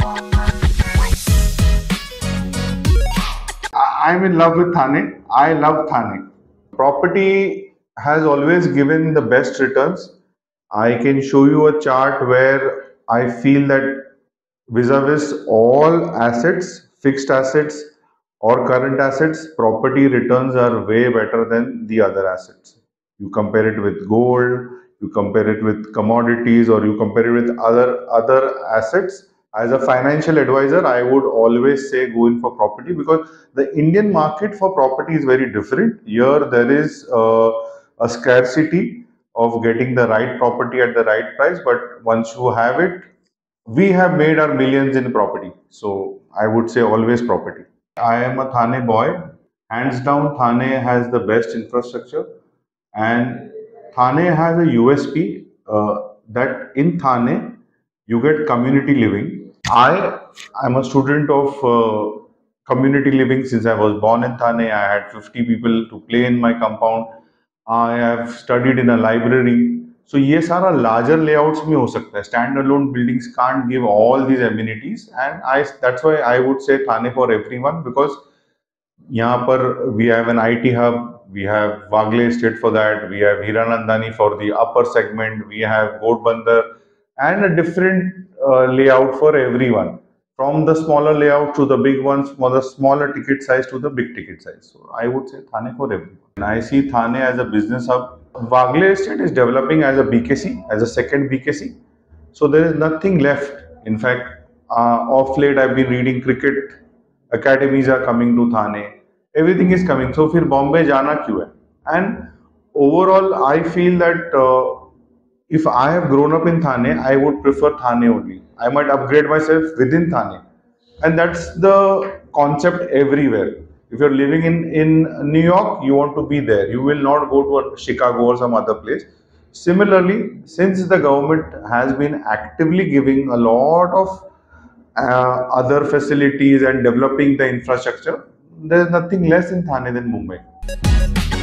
I'm in love with Thane. I love Thane. Property has always given the best returns. I can show you a chart where I feel that vis-a-vis all assets, fixed assets or current assets, property returns are way better than the other assets. You compare it with gold, you compare it with commodities, or you compare it with other assets. As a financial advisor, I would always say go in for property, because the Indian market for property is very different. Here there is a scarcity of getting the right property at the right price, but once you have it, we have made our millions in property. So I would say always property. I am a Thane boy. Hands down, Thane has the best infrastructure, and Thane has a USP that in Thane you get community living. I am a student of community living since I was born in Thane. I had 50 people to play in my compound. I have studied in a library. So yes, are larger layouts mein ho sakta hai. Standalone buildings can't give all these amenities, and that's why I would say Thane for everyone, because yahan par we have an IT hub. We have Wagle Estate for that, we have Hiranandani for the upper segment, we have Godbandar, and a different layout for everyone, from the smaller layout to the big ones, from the smaller ticket size to the big ticket size. So I would say Thane for everyone. And I see Thane as a business hub. Wagle Estate is developing as a BKC, as a second BKC. So there is nothing left. In fact, off late I've been reading cricket academies are coming to Thane. Everything is coming, so फिर Bombay जाना क्यों है? And overall, I feel that if I have grown up in Thane, I would prefer Thane only. I might upgrade myself within Thane, and that's the concept everywhere. If you're living in New York, you want to be there. You will not go to Chicago or some other place. Similarly, since the government has been actively giving a lot of other facilities and developing the infrastructure, there is nothing less in Thane than Mumbai.